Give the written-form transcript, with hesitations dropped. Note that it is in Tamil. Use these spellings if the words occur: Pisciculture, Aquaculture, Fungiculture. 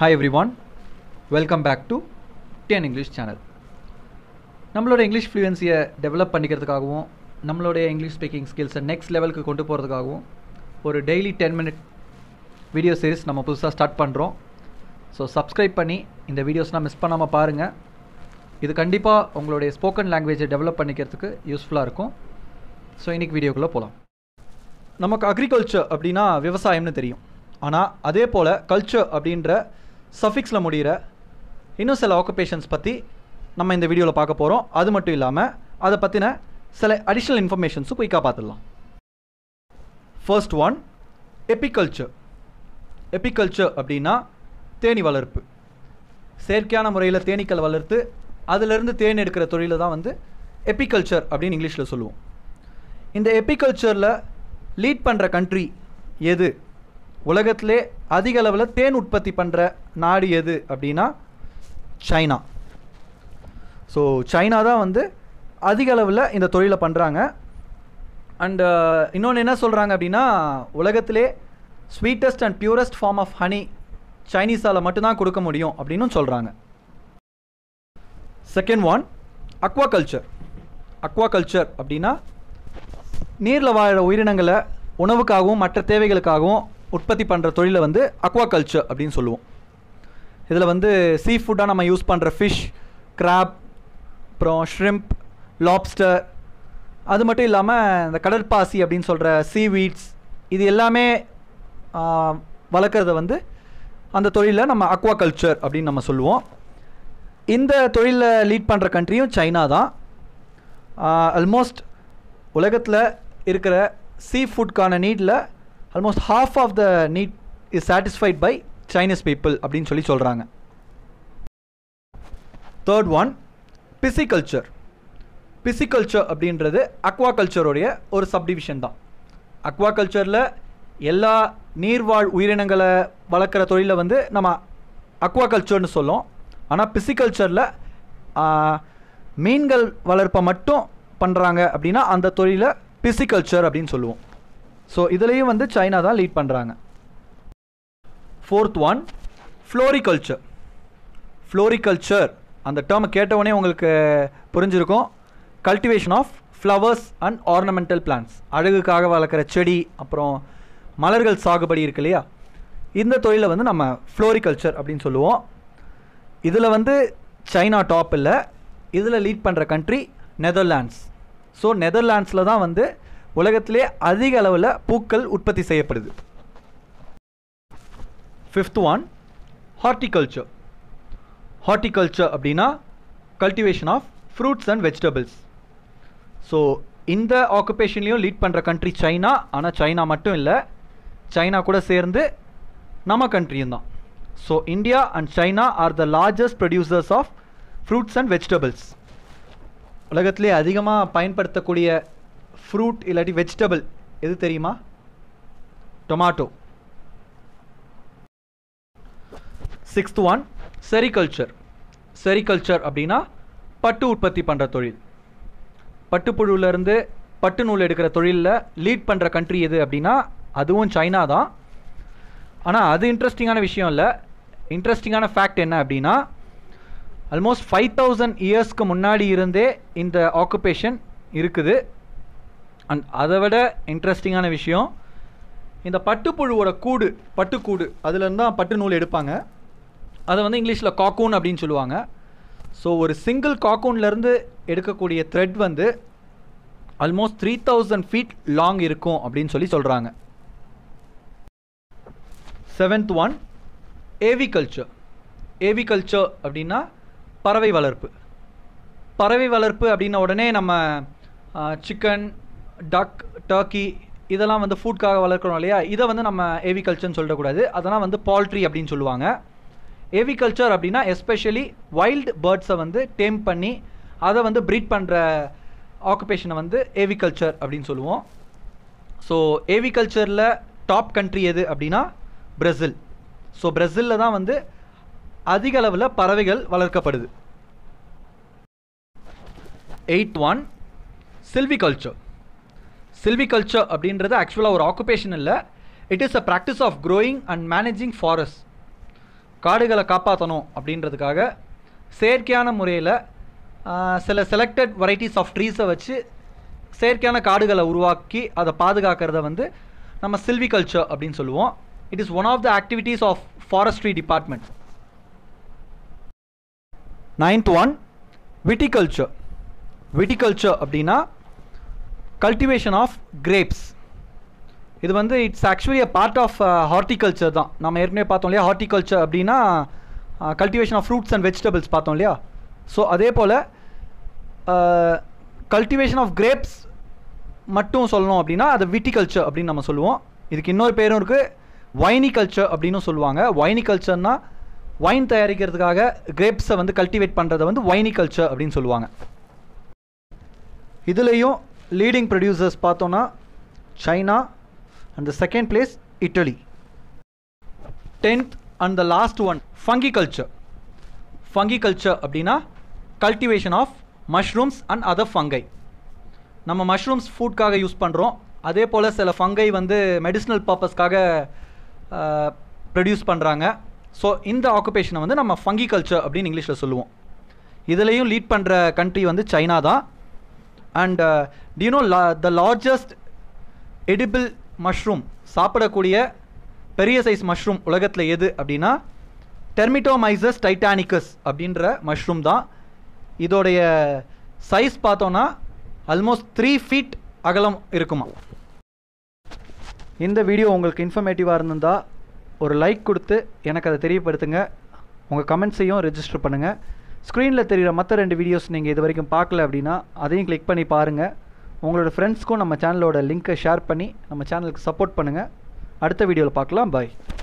Hi everyone, welcome back to 10 English channel. நம்மளோட இங்கிலீஷ் ஃப்ளூயன்சியை டெவலப் பண்ணிக்கிறதுக்காகவும் நம்மளோட இங்கிலீஷ் ஸ்பீக்கிங் ஸ்கில்ஸை நெக்ஸ்ட் லெவலுக்கு கொண்டு போகிறதுக்காகவும் ஒரு டெய்லி 10 minute வீடியோ சீரிஸ் நம்ம புதுசாக ஸ்டார்ட் பண்ணுறோம். ஸோ சப்ஸ்கிரைப் பண்ணி இந்த வீடியோஸ்லாம் மிஸ் பண்ணாமல் பாருங்கள். இது கண்டிப்பாக உங்களுடைய ஸ்போக்கன் லாங்குவேஜை டெவலப் பண்ணிக்கிறதுக்கு யூஸ்ஃபுல்லாக இருக்கும். ஸோ இன்றைக்கி வீடியோக்குள்ளே போகலாம். நமக்கு அக்ரிகல்ச்சர் அப்படின்னா விவசாயம்னு தெரியும். ஆனால் அதே போல் கல்ச்சர் அப்படின்ற சஃபிக்ஸில் முடிகிற இன்னும் சில ஆக்குபேஷன்ஸ் பற்றி நம்ம இந்த வீடியோவில் பார்க்க போகிறோம். அது மட்டும் இல்லாமல் அதை பற்றின சில அடிஷ்னல் இன்ஃபர்மேஷன்ஸும் குயிக்காக பார்த்துடலாம். First one, apiculture. எபிகல்ச்சர் அப்படின்னா தேனி வளர்ப்பு. செயற்கையான முறையில் தேனீக்கள் வளர்த்து அதிலிருந்து தேன் எடுக்கிற தொழிலை தான் வந்து எபிகல்ச்சர் அப்படின்னு இங்கிலீஷில் சொல்லுவோம். இந்த எபிகல்ச்சரில் லீட் பண்ணுற கண்ட்ரி எது, உலகத்திலே அதிக அளவில் தேன் உற்பத்தி பண்ணுற நாடு எது அப்படின்னா சைனா. ஸோ சைனா தான் வந்து அதிக அளவில் இந்த தொழிலை பண்ணுறாங்க. அண்டு இன்னொன்று என்ன சொல்கிறாங்க அப்படின்னா, உலகத்திலே sweetest and purest form of honey சைனீஸால் மட்டும்தான் கொடுக்க முடியும் அப்படின்னு சொல்கிறாங்க. Second one, aquaculture. அக்வாகல்ச்சர் அப்படின்னா நீரில் வாழ உயிரினங்களை உணவுக்காகவும் மற்ற தேவைகளுக்காகவும் உற்பத்தி பண்ணுற தொழிலை வந்து அக்வாகல்ச்சர் அப்படின்னு சொல்லுவோம். இதில் வந்து சீ ஃபுட்டாக நம்ம யூஸ் பண்ணுற ஃபிஷ், கிராப், அப்புறம் ஷ்ரிம்ப், லாப்ஸ்டர், அது மட்டும் இல்லாமல் இந்த கடற்பாசி அப்படின்னு சொல்கிற சீவீட்ஸ், இது எல்லாமே வளர்க்குறத வந்து அந்த தொழிலை நம்ம அக்வாகல்ச்சர் அப்படின்னு நம்ம சொல்லுவோம். இந்த தொழிலை லீட் பண்ணுற கண்ட்ரியும் சைனா தான். ஆல்மோஸ்ட் உலகத்தில் இருக்கிற சீ ஃபுட்கான நீடில் almost half of the need is satisfied by Chinese people அப்படினு சொல்றாங்க. Third one, Pisciculture. Pisciculture அப்படின்றது aquaculture உடைய ஒரு சப்டிவிஷன் தான். aquacultureல எல்லா நீர்வாழ் உயிரினங்களை வளர்க்குற தொழிலை வந்து நம்ம aquacultureனு சொல்லும். ஆனால் piscicultureல மீன்கள் வளர்ப்பை மட்டும் பண்ணுறாங்க அப்படின்னா அந்த தொழிலை pisciculture அப்படின்னு சொல்லுவோம். ஸோ இதுலேயும் வந்து சைனா தான் லீட் பண்ணுறாங்க. Fourth one, floriculture. ஃப்ளோரிகல்ச்சர் அந்த டேர்ம் கேட்டவுடனே உங்களுக்கு புரிஞ்சிருக்கும். Cultivation of flowers and ornamental plants, அழகுக்காக வளர்க்குற செடி, அப்புறம் மலர்கள் சாகுபடி இருக்கு இல்லையா, இந்த தொழிலை வந்து நம்ம ஃப்ளோரிகல்ச்சர் அப்படின்னு சொல்லுவோம். இதில் வந்து சைனா டாப் இல்லை, இதில் லீட் பண்ணுற கண்ட்ரி நெதர்லாண்ட்ஸ். ஸோ நெதர்லாண்ட்ஸில் தான் வந்து உலகத்திலே அதிக அளவில் பூக்கள் உற்பத்தி செய்யப்படுது. Fifth one, horticulture. ஹார்டிகல்ச்சர் அப்படின்னா cultivation of fruits and vegetables. So இந்த ஆக்குபேஷன்லேயும் லீட் பண்ணுற கண்ட்ரி சைனா. ஆனால் சைனா மட்டும் இல்லை, சைனா கூட சேர்ந்து நம்ம கண்ட்ரியும் தான். So India and China are the largest producers of fruits and vegetables. உலகத்திலே அதிகமாக பயன்படுத்தக்கூடிய ஃப்ரூட் இல்லாட்டி வெஜிடபிள் எது தெரியுமா? Tomato. Sixth one, sericulture. Sericulture அப்படின்னா பட்டு உற்பத்தி பண்ணுற தொழில். பட்டுப்புழுவிலேருந்து பட்டு நூல் எடுக்கிற தொழிலில் லீட் பண்ணுற கண்ட்ரி எது அப்படின்னா அதுவும் சைனா தான். ஆனால் அது இன்ட்ரெஸ்டிங்கான விஷயம் இல்லை. இன்ட்ரெஸ்டிங்கான ஃபேக்ட் என்ன அப்படின்னா, ஆல்மோஸ்ட் 5000 இயர்ஸ்க்கு முன்னாடி இருந்தே இந்த ஆக்குபேஷன் இருக்குது. அண்ட் அதை விட இன்ட்ரெஸ்டிங்கான விஷயம், இந்த பட்டுப்புழுவோட கூடு, பட்டுக்கூடு, அதுலேருந்து தான் பட்டு நூல் எடுப்பாங்க. அதை வந்து இங்கிலீஷில் காக்கூன் அப்படின்னு சொல்லுவாங்க. ஸோ ஒரு சிங்கிள் காக்கூன்லேருந்து எடுக்கக்கூடிய த்ரெட் வந்து ஆல்மோஸ்ட் 3000 feet லாங் இருக்கும் அப்படின்னு சொல்கிறாங்க. Seventh one, ஏவிகல்ச்சர். ஏவிகல்ச்சர் அப்படின்னா பறவை வளர்ப்பு. பறவை வளர்ப்பு அப்படின்ன உடனே நம்ம சிக்கன், டக், டர்க்கி இதெல்லாம் வந்து ஃபுட்காக வளர்க்குறோம் இல்லையா, இதை வந்து நம்ம ஏவிகல்ச்சர்னு சொல்லக்கூடாது, அதெல்லாம் வந்து பால்ட்ரி அப்படின்னு சொல்லுவாங்க. ஏவிகல்ச்சர் அப்படின்னா எஸ்பெஷலி வைல்டு பேர்ட்ஸை வந்து டேம் பண்ணி அதை வந்து ப்ரீட் பண்ணுற ஆக்குபேஷனை வந்து ஏவிகல்ச்சர் அப்படின்னு சொல்லுவோம். ஸோ ஏவிகல்ச்சரில் டாப் கண்ட்ரி எது அப்படின்னா பிரேசில். ஸோ பிரேசிலில் தான் வந்து அதிக அளவில் பறவைகள் வளர்க்கப்படுது. Eight one, silviculture. சில்விகல்ச்சர் அப்படின்றது ஆக்சுவலாக ஒரு ஆக்குபேஷன் இல்லை, it is a practice of growing and managing forest. காடுகளை காப்பாற்றணும் அப்படின்றதுக்காக செயற்கையான முறையில் சில செலக்டட் வெரைட்டிஸ் ஆஃப் ட்ரீஸை வச்சு செயற்கையான காடுகளை உருவாக்கி அதை பாதுகாக்கிறத வந்து நம்ம சில்விகல்ச்சர் அப்படின்னு சொல்லுவோம். It is one of the activities of forestry department. 9th one viticulture. Viticulture அப்படின்னா கல்டிவேஷன் ஆஃப் கிரேப்ஸ். இது வந்து it's actually a part of horticulture தான். நம்ம ஏற்கனவே பார்த்தோம் இல்லையா, ஹார்டிகல்ச்சர் அப்படின்னா cultivation of fruits and vegetables பார்த்தோம் இல்லையா. ஸோ அதே போல் கல்டிவேஷன் ஆஃப் கிரேப்ஸ் மட்டும் சொல்லணும் அப்படின்னா அது விட்டிகல்ச்சர் அப்படின்னு நம்ம சொல்லுவோம். இதுக்கு இன்னொரு பேரும் இருக்குது, வைனிகல்ச்சர் அப்படின்னு சொல்லுவாங்க. வைனிகல்ச்சர்னால் வைன் தயாரிக்கிறதுக்காக கிரேப்ஸை வந்து கல்டிவேட் பண்ணுறதை வந்து வைனிகல்ச்சர் அப்படின்னு சொல்லுவாங்க. இதுலேயும் லீடிங் ப்ரொடியூசர்ஸ் பார்த்தோன்னா China and the second place Italy. 10th and the last one, fungiculture. Fungiculture அப்படின்னா cultivation of mushrooms and other fungi. நம்ம mushrooms ஃபுட்காக யூஸ் பண்ணுறோம். அதே போல் சில ஃபங்கை வந்து மெடிசினல் பர்பஸ்க்காக ப்ரொடியூஸ் பண்ணுறாங்க. ஸோ இந்த ஆக்குபேஷனை வந்து நம்ம fungiculture அப்படின்னு இங்கிலீஷில் சொல்லுவோம். இதுலேயும் லீட் பண்ணுற கண்ட்ரி வந்து சைனா தான். And do you know the largest edible mushroom, சாப்பிடக்கூடிய பெரிய சைஸ் மஷ்ரூம் உலகத்தில் எது அப்படின்னா டெர்மிட்டோமைசஸ் டைட்டானிக்கஸ் அப்படின்ற மஷ்ரூம் தான். இதோடைய சைஸ் பார்த்தோன்னா ஆல்மோஸ்ட் 3 feet அகலம் இருக்குமா. இந்த வீடியோ உங்களுக்கு இன்ஃபர்மேட்டிவாக இருந்திருந்தால் ஒரு லைக் கொடுத்து எனக்கு அதை தெரியப்படுத்துங்க. உங்கள் கமெண்ட்ஸையும் ரெஜிஸ்டர் பண்ணுங்கள். ஸ்க்ரீனில் தெரிகிற மற்ற 2 வீடியோஸ் நீங்கள் இது வரைக்கும் பார்க்கல அப்படின்னா அதையும் கிளிக் பண்ணி பாருங்கள். உங்களோட ஃப்ரெண்ட்ஸ்க்கும் நம்ம சேனலோட லிங்க்கை ஷேர் பண்ணி நம்ம சேனலுக்கு சப்போர்ட் பண்ணுங்கள். அடுத்த வீடியோவில் பார்க்கலாம். பாய்.